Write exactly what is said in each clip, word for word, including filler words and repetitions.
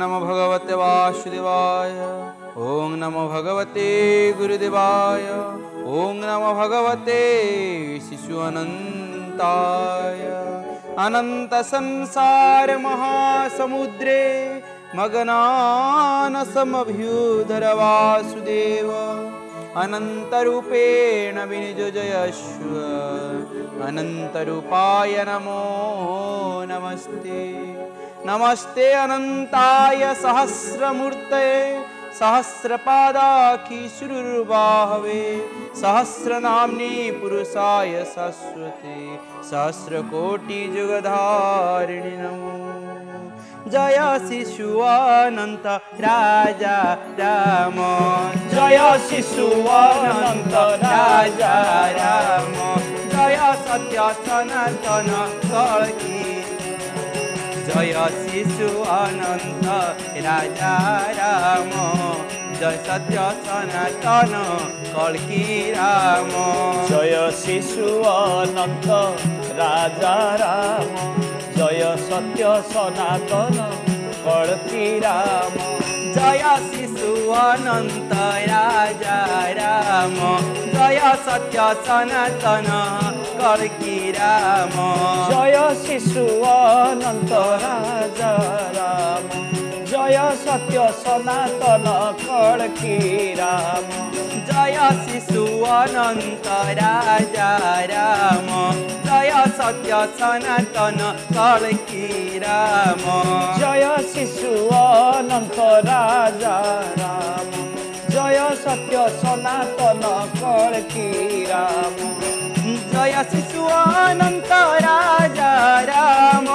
नमो भगवते वासुदेवाय ओम नमो भगवते गुरुदेवाय ओम नमो भगवते शिशु अनंताय। अनंत संसार महासमुद्रे मगनान समभ्युदर वासुदेव अनंत रूपेण विनियोजयस्व अनंत रूपाय नमो नमस्ते। नमस्ते अनंताय सहस्रमूर्तये सहस्रपादाखिसुरवाहवे सहस्रनाम्नि पुरुषाय शाश्वते सहस्रकोटिजुगधारिणि नमो। जय शिशुअनंत राजा राम जय शिशुअनंत राजा राम जय सत्य सनातन कल्कि जय शिशु अनंत राजा राम जय सत्य सनातन कल्कि राम जय शिशु अनंत राजा राम जय सत्य सनातन कल्कि राम जय शिशु अनंत राजा राम जय सत्य सनातन कल्कि राम जय शिशु अनंत राजा राम जय सत्य सनातन कल्कि राम जय शिशु अनंत राजा राम जय सत्य सनातन कल्कि राम जय शिशु अनंत राजा राम जय सत्य सनातन कल्कि राम जय शिशु अनंत राजा राम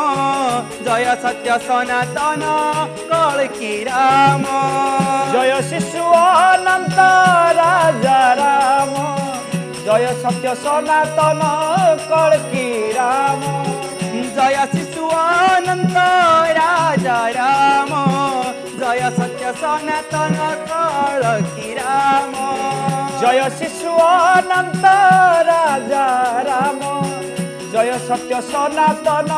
जय सत्य सनातन कल्कि राम जय शिशु अनंत राजा राम जय सत्य सनातन कल्कि राम जय शिशु अनंत राजा राम जय सत्य सनातन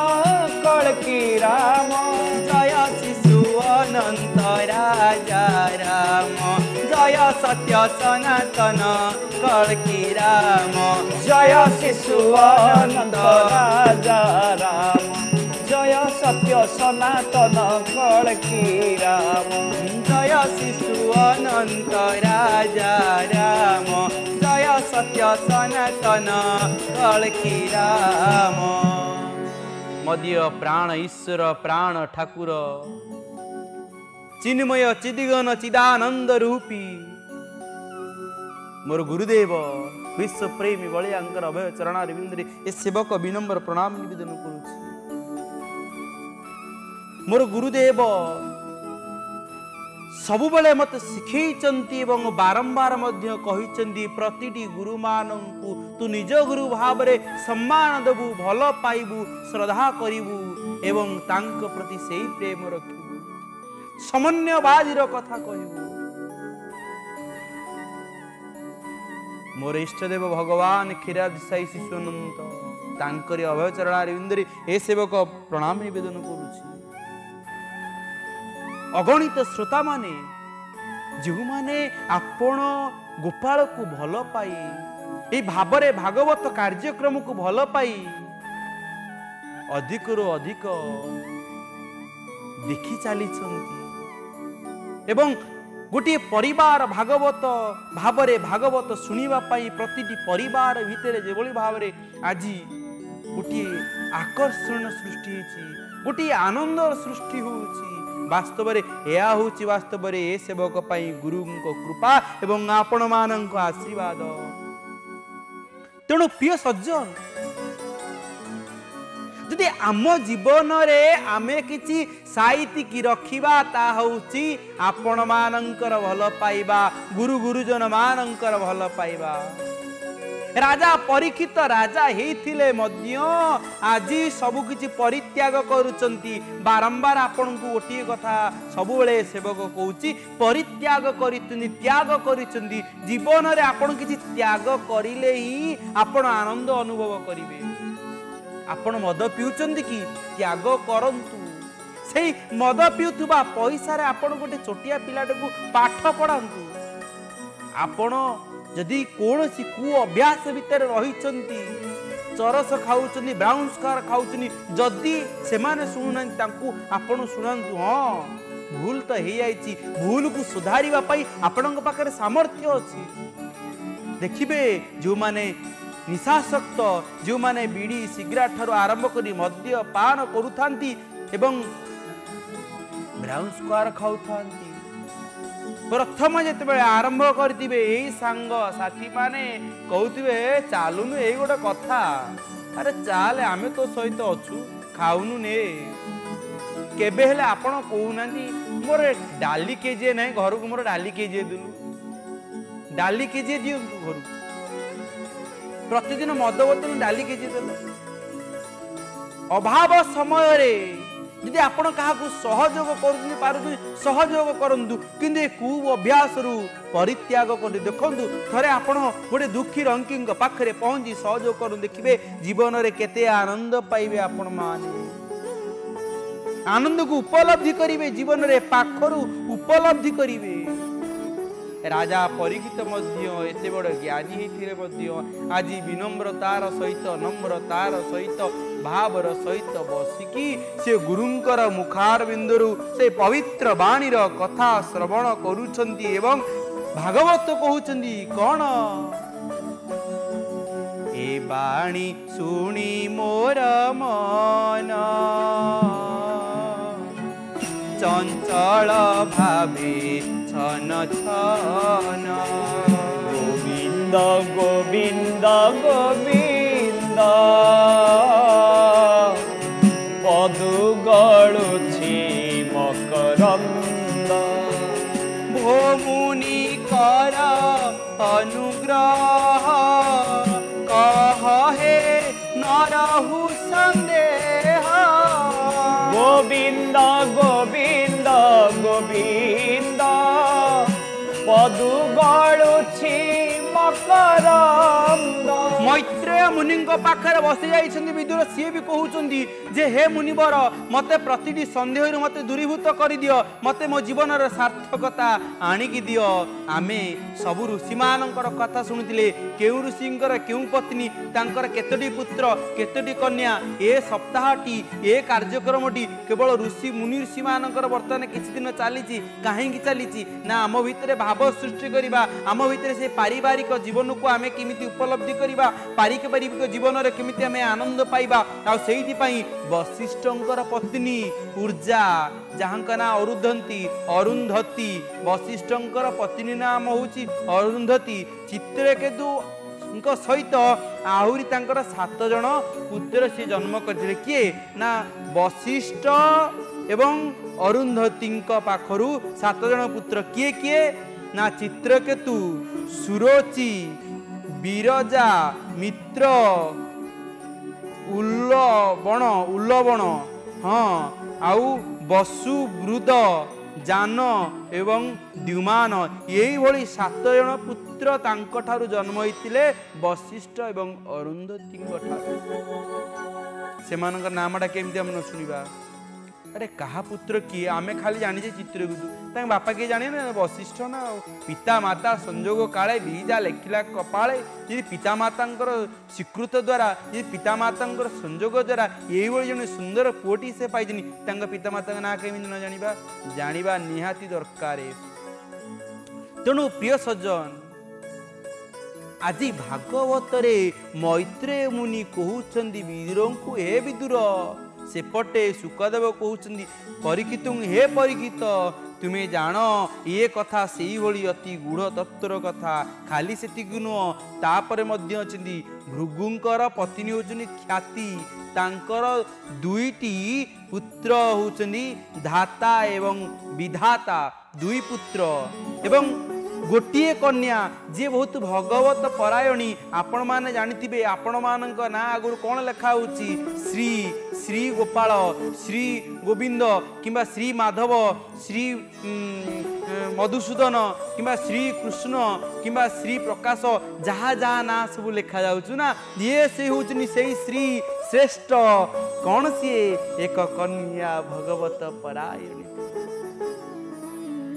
कल्कि राम जय शिशु अनंत राजा राम जय सत्य सनातन कल्कि राम जय शिशु अनंत राजा राम जय सत्य सनातन कल्कि राम जय शिशु अनंत राजा राम जय सत्य सनातन कल्कि राम जय शिशु अनंत राजा राम जय सत्य सनातन कल्कि राम। मध्य प्राण ईश्वर प्राण ठाकुर चिन्मय चिदिगण चिदानंद रूपी मोर गुरुदेव विश्व प्रेमी बलियांकर अभय चरणारविंदरे ए सेवक विनम्र प्रणाम निवेदन करूछि। मोर गुरुदेव सबुबले मत शिखी एवं बारंबार मध्य कही प्रतिटी गुरु मानंकु तू निज गुरु भाव रे सम्मान देबू भल पाइबू श्रद्धा करिबू एवं तांक प्रति से प्रेम रखिबू समन्वयवादी रो कथा कहिबू। मोर इष्टदेव भगवान खीराब्दी साई शिशुअनंत तांकरी अभय चरणारविंदरे ए सेवक प्रणाम निवेदन करूछि। अगणित श्रोता माने जो माने आपण गोपाल को भल पाई भावरे भागवत कार्यक्रम को भल पाई अधिक रो अधिक देखी चाली एवं गोटे परिवार भागवत भावरे भागवत सुनिबा पाई प्रतिटी परिवार भितर जे भली भावरे आज गोटे आकर्षण सृष्टि होची गोटे आनंद सृष्टि होची वास्तवरे या होची वास्तवरे ए सेवक पाई गुरु को कृपा एवं आपण मान को आशीर्वाद। तेणु प्रिय सज्जन जदि आम जीवन रे आमे किछि साहित्य की रखिबा ता होची आपण मानकर भल पाइबा गुरु गुरुजन मानकर भल पाइबा। राजा परीक्षित राजा होते आज सबकि परित्याग करुंच बारंबार आपण को गोटे कथा सबुले सेवक कौच परित्याग कर त्याग कर जीवन में आपण कि त्याग करें ही आपण आनंद अनुभव करेंगे। आपण मद पीउचंदी कि त्याग करंतु से मद पीउवा पैसा आपड़ गोटे छोटिया पिलाटे को पाठ पढ़ातु आपण जदि कौन सी कु अभ्यास भितर रही चरस खाऊँ ब्राउन स्कार खाऊँ जदि से शुणुना आपण शुणु हाँ भूल तो होती भूल को सुधार आपण पाखे सामर्थ्य अच्छी देखिए जो माने निशाशक्त जो माने बीड़ी सिगरेट ठार आरंभ कर मद्यपान करूँ एवं ब्राउन स्क्वायर खाऊ प्रथम जिते आरंभ करे यही सांग साथी माने कहते चलुनु यही गोटे कथा अरे चल आम तो सहित अच्छु खाऊनु ने केबे हेले आपण कहूना मोर डाली केजे ना घर को मोर डाली केजे दिलु डाली केजे दियो घर प्रतिदिन मद बोतल डाली केजे देले अभाव समय रे यदि आपण क्या सहयोग करहयोग करूँ कि कुअभ्यास परित्याग कर देखु थे आपण गोटे दुखी रंकी पाखे पहुँची सहयोग कर देखिए जीवन में केते आनंद पाइबे आपण माने आनंद को उपलब्धि करेंगे जीवन में पाखर उपलब्धि करेंगे राजा परीक्षित एत बड़ ज्ञानी आज विनम्रतार सहित नम्रतार सहित भावर सहित बसिकी से गुरुंकर मुखार बिंदुरु से पवित्र बाणीर कथा श्रवण करूछंती एवं भागवत कहउछंती कौन ए बाणी सुनी मोर मन चंचल भावे छन छन गोविंद गोविंद गोविंद पदु गळुछि मकरंद भो मुनि कर अनुग्रह कहे न रहु संदेह गोविंद गोविंद गोविंद पदु गळुछि मकरंद मैत्रेय मुनि पाखे बसी जाइए विदुर सी भी कहते जे हे मुनिवर मत प्रति सन्देह मत दूरीभूत कर दियो मत मो जीवन सार्थकता आणिकी दियो आमे सबु ऋषि मान कथा शुणुले के ऋषि के पत्नी तांकर केतोटी पुत्र केतोटी कन्या ए सप्ताहटी ए कार्यक्रमटी केवल ऋषि मुनि ऋषि मान बर्तमान किसी दिन चली कहीं चली आम भितर भाव सृष्टि करवा आम भितर से पारिवारिक जीवन को आम किमिति उपलब्धि करवा पारिवारिक जीवन में किमिति आम आनंद पाइबा वशिष्ठंकर पत्नी ऊर्जा जहाँ ना अरुंधती अरुंधती वशिष्ठंकर पत्नी नाम होची अरुंधती चित्रकेतु सहित आहुरी तांकर सात जन पुत्र से जन्म करथिले किए ना वशिष्ठ एवं अरुंधती पाखरु सात जन पुत्र किए किए ना चित्रकेतु सुरोचि बीरजा मित्र उल्लवण उल्लवण हाँ आउ बसु वृद जान एवं द्युमान यही सात जन पुत्र तांक ठारु जन्म होते वशिष्ठ एवं अरुंधती से नामटा केमती हम न सुनिबा अरे कहा पुत्र किए आमे खाली जानिजे चित्रकेतु तांग बापा किए जाने ना वशिष्ठ ना पिता माता संजोग काले बीजा लेखिला कपाळे यदि पिता मातांकर स्वीकृत द्वारा यदि पिता मातांकर संजोग द्वारा यही जन सुंदर पुओटी से पाइजनी तांग पिता माता ना केमिन न जानिबा जानिबा निहाती दरकारे तेणु प्रिय सज्जन आजि भागवत रे मैत्रेय मुनि कहउछंदी विदुरंकु ए विदुर सेपटे सुखदेव कहते परीक्षित हे परीक्षित तुम्हें जान ये कथा से ही अति गूढ़ तत्वर कथा खाली से नुह तापर भृगुंकर पत्नी होचुनी ख्याति तांकर दुईटी पुत्र होचुनी धाता एवं विधाता दुई पुत्र एवं गोटे कन्या जी बहुत भगवत परायणी आपण माने जानिथिबे आपण मानक ना आगुर कोन लेखा होची श्री श्री गोपाल श्री गोविंद किंबा श्री माधव श्री मधुसूदन किंबा श्री कृष्ण किंबा श्री प्रकाश जहा जहा ना सब लेखा जाउछु ना ये से होचनी सेई श्री श्रेष्ठ कोन से एक कन्या भगवत परायणी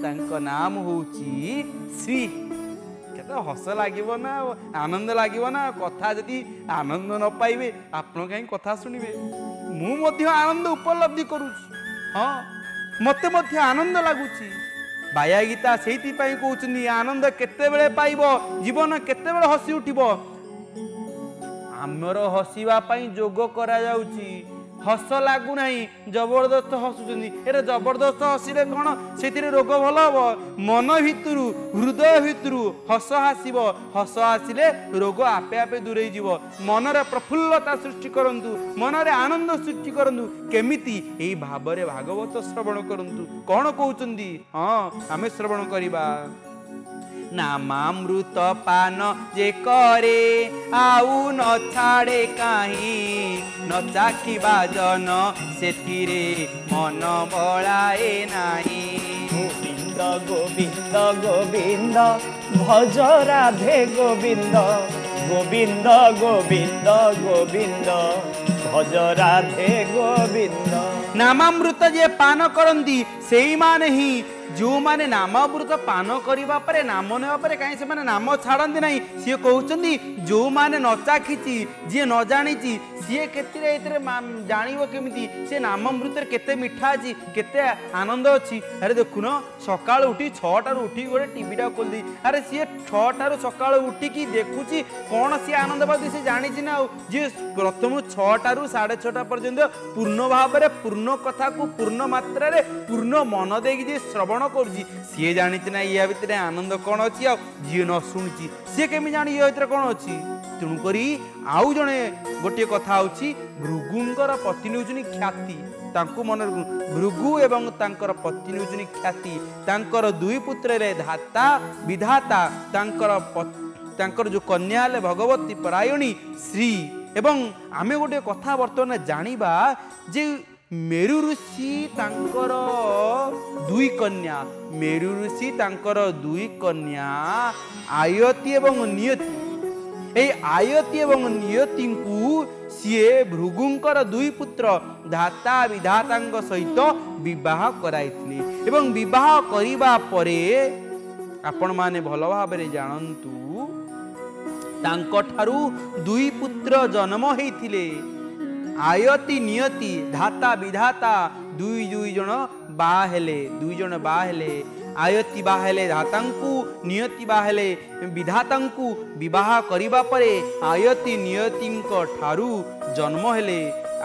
तांको नाम होची श्री केता हस लागिवो ना आनंद लागिवो ना कथा जदी आनंद न पाइबे आपन काई कथा सुनिबे मु मध्ये आनंद उपलब्धि करूछु हां मते मध्ये आनंद लागुची बाया गीता सेति पई कहउचनी आनंद केते बेले पाइबो जीवन केते बेले हसी उठिबो हमरो हसीबा पई जोग करा जाउची हस लागू नहीं जबरदस्त हसुचंदी एरे जबरदस्त हसीले कौन से रोग भल हम मन भितर हृदय भितर हस आसब हस आसिले रोग आपे आपे दूरे जीव मन प्रफुल्लता सृष्टि करंतु मन आनंद सृष्टि करंतु केमिति एई भाव रे भागवत श्रवण करंतु कौन कहउचंदी हां आमे श्रवण करिबा नामामृत पान जे करे आउ न छाड़े कहीं न चाखिबा जन सेथिरे मन बड़ाए नहीं गोविंद गोविंद गोविंद भज राधे गोविंद गोविंद गोविंद गोविंद भज राधे गोविंद नामामृत जे पान करंती सेई माने ही जो माने नामामृत पान करने पर नाम नापर कहीं से माने नाम छाड़ती ना सी कहते जो माने न चाखी जी न जानी सी के जानव केमी सी नामामृत केते मिठा अच्छी केते आनंद अच्छी अरे देखुन सका उठी छटार उठी गोटे टीटा खोल दी अरे सी छटार सका उठिकी देखुच कौन सी आनंद पाती सी जानी ना जी प्रथम छटार साढ़े छटा पर्यंत पूर्ण भाव में पूर्ण कथा को पूर्ण मात्र पूर्ण मन दे श्रवण कर सी जानी ना या भितर आनंद कौन अच्छी जी न शुणी सी केमी जानी या भितर कौन अच्छी तेणुकर आउ जड़े गोटे कथा हो भृगुंर पत्नी होचुनी ख्याति मन भृगु एवं पत्नी होचुनी ख्याति दुई पुत्र रे धाता विधाता जो कन्या है भगवती परायणी श्री एवं आम गोटे कथा बर्तमान जानिबा जे मेरु ऋषि तांकर दुई कन्या मेरु ऋषि तांकर दुई कन्या आयति एवं नियति ए आयति एवं नियति को सीए भृगुंकर दुई पुत्र धाता विधाता सहित विवाह कराइथिले एवं विवाह करिबा परे आपण माने भल भाव में जानतु तांको थारु दुई पुत्र जन्म हेथिले आयति नियति धाता विधाता दुई दुई जन बाहेले दुई जन बाहेले आयति बाहेले धातांकु नियति बाहेले विधातांकु विवाह करिबा परे आयति नियतिंक ठारू जन्म हेले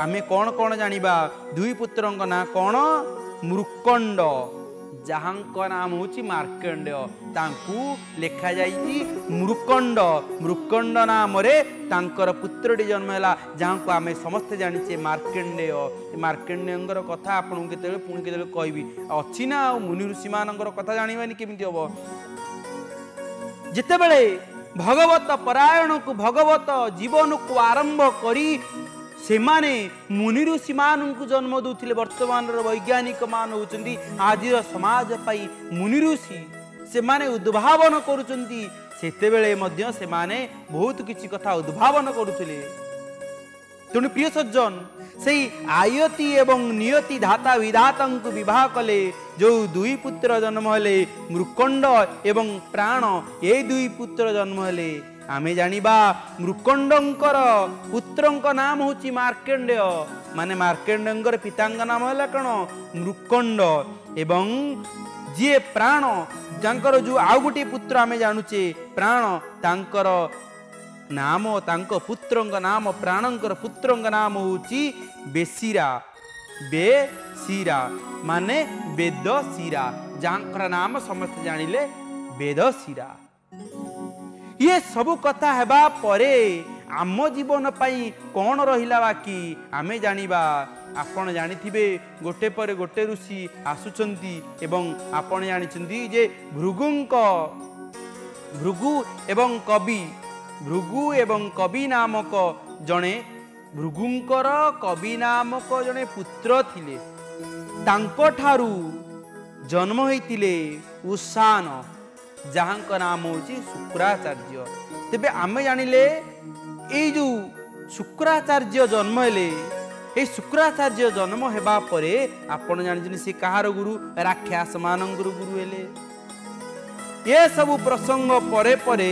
आमे कौन कौन जानिबा दुई पुत्रंक ना कौन मृकंड जहांक नाम होची मार्कंडेय तांकु लेखा जायछि मृकंड मृकंड नाम रे तांकर पुत्रटी जन्म हैला जहांक आमे समस्त जानिछे मार्कंडेय मार्कंडेयंकर कथा आपन केते पुणी केते कहबी अछि ना मुनि ऋषि मानंकर कथा जानिबानी केमिति होबो जते बेले भगवत परायण को भगवत जीवन को आरंभ करी से माने मुनि ऋषि मानू जन्म दूसरे वर्तमान वैज्ञानिक मान होती आज समाज पाई मुनि ऋषि से माने उद्भावन से माने बहुत किसी कथा उद्भावन करुले तेणु प्रिय सज्जन से आयति एवं नियति धाता विधाता विवाह कले जो दुई पुत्र जन्म हेले मृकंड एवं प्राण ये दुई पुत्र जन्म हेले आमे जानिबा मृकंडंकर पुत्रंक नाम होची मार्कंडेय माने मार्कंडंकर पितांक नाम होला कण मृकंड एवं जे प्राण जंकर जो आउ गोटे पुत्र आमे जानुचे प्राण तांकर नाम तांको पुत्रंक नाम प्राणंकर पुत्रंक नाम होची बेसिरा बेसिरा माने वेदसिरा जंकर नाम समस्त जानिले वेदसिरा ये सबु कथा हेबा परे आम जीवन पाई कौन रहिला बाकी आमे जानिबा आपण जानिथिबे गोटे पर गोटे ऋषि आसुचंती एवं आपण जानिचंती जे भृगुंक भृगु एवं कवि भृगु एवं कवि नामक जड़े भृगुंकर कवि नामक जड़े पुत्र थिले तांको ठारू जन्म होइतिले उषान जहां नाम हूँ शुक्राचार्य। तेबे आमे जानिले ये जो शुक्राचार्य जन्म हेले ये शुक्राचार्य जन्म हेबा परे आपण जानिजनि से कहार गुरु राक्षस मान गुरु गुरु हेले। ये सब प्रसंग परे परे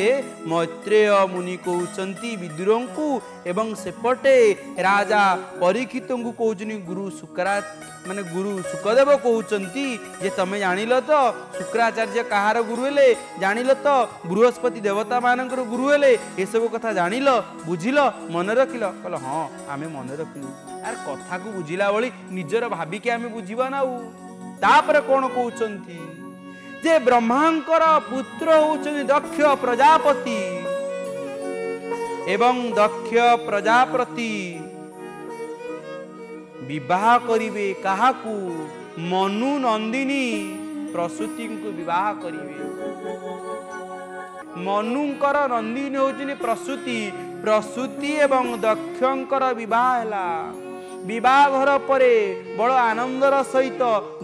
मैत्रेय मुनि कहते विदुर को एवं सेपटे राजा परीक्षित को कहते गुरु शुक्रा माने गुरु शुकदेव कहते जे तमें जानिल तो शुक्राचार्य कहार गुरु हेले जानिल तो बृहस्पति देवता मान गुरु हेले ये सब कथा जानिल बुझिल मन रखिल कल हाँ आम मन रखिलु यार कथा को बुझिला भली निजर भाविके आम बुझा ना तापर कौन कहते जे ब्रह्मांकर पुत्र होचुनि दक्ष प्रजापति एवं दक्ष प्रजापति विवाह करिवे काहाकू मनु नंदिनी प्रसूति को विवाह करिवे। मनुंकर नंदिनी होचुनि प्रसूति प्रसूति एवं दक्षंकर विवाह हला। विवाह घर परे बड़ आनंदर सहित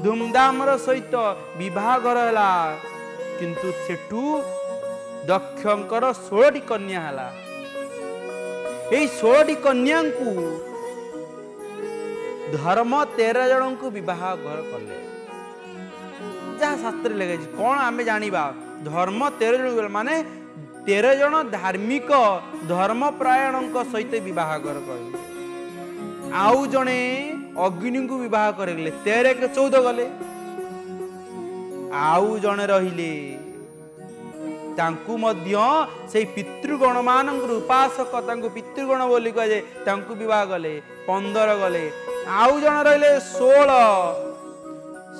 धूमधामर सहित विवाह घर हला किंतु सेठू दक्षंकर सोलटी कन्या हला। एई सोलटी कन्या को धर्म तेरह जन को विवाह घर कले जहाँ शास्त्र लगे कौन आम जानिबा धर्म तेरह जन माने तेरह जन धार्मिक धर्म प्रायण सहित विवाह घर कले आउ जने अग्नि को विवाह करले तेरह के चौदह गले आउ जने रहिले तांकु मध्य से पितृगण मान उपासक पितृगण बोली कहे तांकु विवाह गले पंदर गले आउ जने रहिले सोल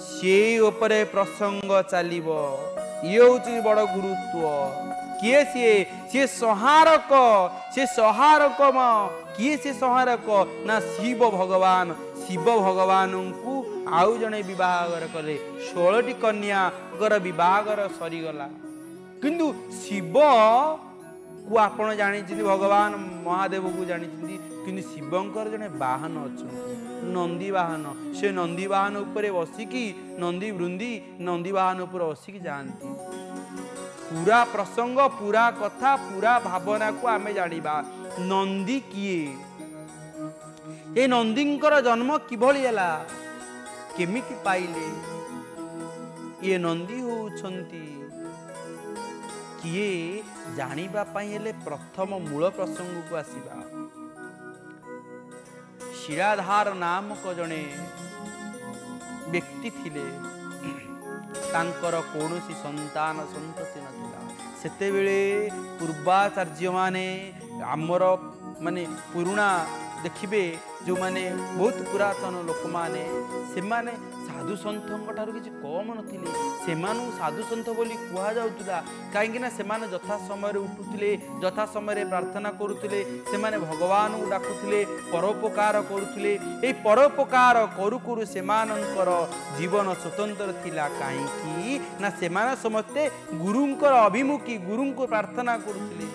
से उपरे प्रसंग चलिबो। ये हूँ बड़ गुरुत्व किए सी सी सहारक से सहारक किए सी सहारक ना शिव भगवान शिव भगवान को आउ जने विवाह कले सोलटी कन्या विवाह सरीगला किंतु शिव को आपण जानी भगवान महादेव को जानी कि शिवंकर जने वाहन अच्छा नंदी वाहन से नंदी वाहन उपर बसिकी नंदी वृंदी नंदी वाहन उपर बसिकी जाती पूरा प्रसंग पूरा कथा पूरा भावना को आमे जानिबा। नंदी किए ये नंदींकर जन्म किभली हला केमिति पाइले ये नंदी होउछंती किए जानिबा पई हेले प्रथम मूल प्रसंग को आसीबा। शिराधार नाम को जने व्यक्ति थिले तांकर कौन सी संतान संतति नाला सेते बेले पूर्वाचार्य माने आमर माने पुराणा देखिबे जो माने बहुत पुरातन लोक माने से माने साधु सन्थ कि कम नी से साधु सन्थ बोली कह जाऊला कहीं ना से यथा समय उठुले यथा समय प्रार्थना करुले से माने भगवान को डाकुले परोपकार करुले ये परोपकार करू करू से जीवन स्वतंत्र थिला कहीं ना से समस्ते गुरुंकर अभिमुखी गुरु को प्रार्थना करुले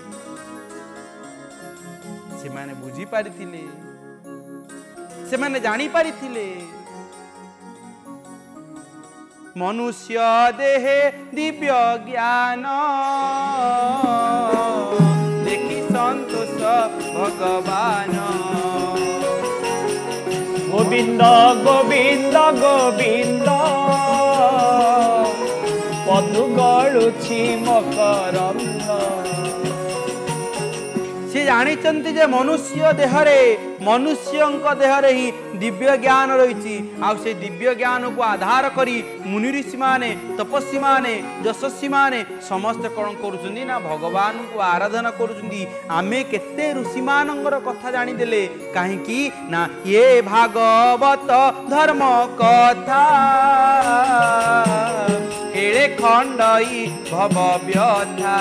से माने बुझी पारिथिले से माने जानी पारिथिले मनुष्य देहे दिव्य ज्ञान देखि संतोष भगवान गोविंद गोविंद गोविंद पदु गळुछि मकरंद जानते जे मनुष्य देहरे मनुष्य देहरे ही दिव्य ज्ञान रही से दिव्य ज्ञान को आधार करी मुनि ऋषि माने तपस्वी माने यशस्वी माने समस्त कौन करुछन्ती ना भगवान को आराधना करुछन्ती। आमे केते ऋषि मानंकर कथा जानी देले काहे कि ना ये भागवत धर्म कथा एड़े खंडई भव व्यथा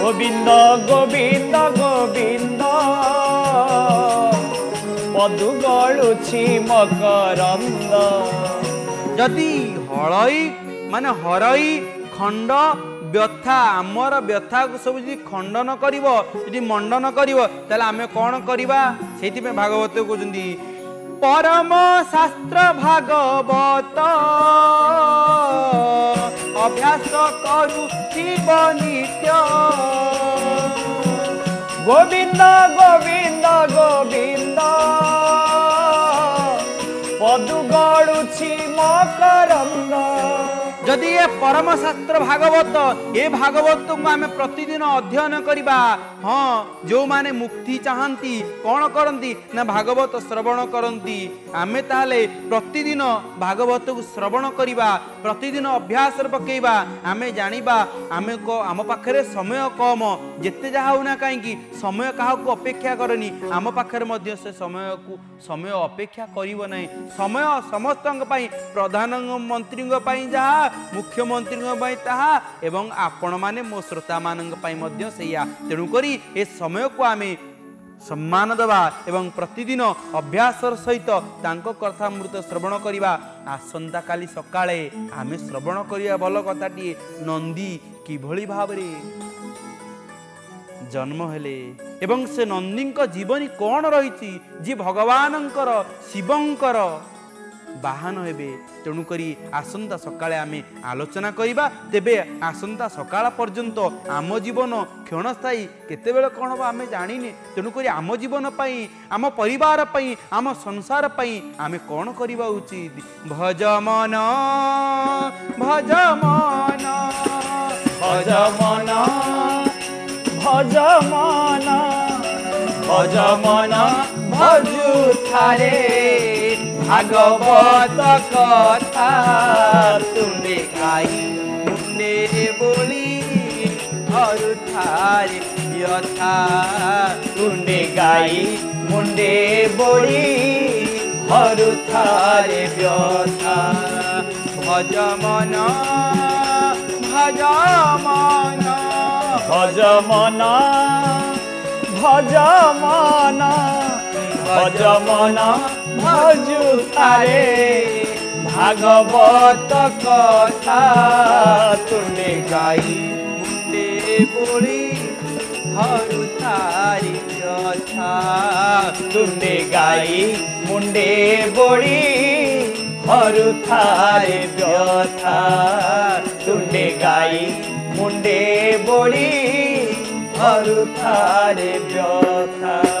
गोविंद गोविंद गोविंद पदु गळुछि मकरंद। जदि हलई माने हरई खंड व्यथा आमर व्यथा को सब जी खंडन करी मंडन करें आम कौन करवा से भागवत कहते परम शास्त्र भागवत अभ्यास करू नित्य गोविंद गोविंद गोविंद पदु गड़ुछि मकरंद जदि ये परम शास्त्र भागवत ये भागवत को आम प्रतिदिन अध्ययन करवा। हाँ जो माने मुक्ति चाहती कौन करती ना भागवत श्रवण करती आमे ताले प्रतिदिन भागवत को श्रवण करवा प्रतिदिन अभ्यास पकेवा आमे जानिबा आमे को आम पाखे समय कम जिते जहा होना कहीं समय क्या अपेक्षा करनी आम पाखे से समय को समय अपेक्षा करना समय समस्त प्रधानमंत्री जहाँ मुख्यमंत्री एवं आपण माने मो श्रोता मानन से तेणु करी ए समय को आमे सम्मान दवा एवं प्रतिदिन अभ्यास सहित तांको कथामृत श्रवण करवा। आसंता काली सकाळे आमे श्रवण करिया भल कथाटी नंदी किभली भाबरे जन्म हेले एवं से नंदी जीवनी कौन रही जी भगवानंकर शिवंकर बाहन हेबे। तेणुकरी आसंता सकाळे आमे आलोचना करिबा तेबे आसंता सकाळ पर्यंत आम जीवन क्षणस्थायी केतेबेले कोन बा आमे जानिने तेणुकरी आम जीवन पाई आम परिवार पाई आम संसार पाई आमे कोन करिबा उचित भज मन भज मन भज मन भज मन भज मन भजु थारे भागवत कथा तुमने खाई तुमने बोली अरु थारी यथा तुमने गाई मुंडे बोली अरु थारे व्यथा भज मन भज मन भज मन भज मन भज मन भजु थारे भागवत कथा तुमने गाई मुंडे बोली हरु थारी व्यथा तुमने गाई मुंडे बोली हरु थारे व्यथा तुमने गाई मुंडे बोली हरु थारे व्यथा।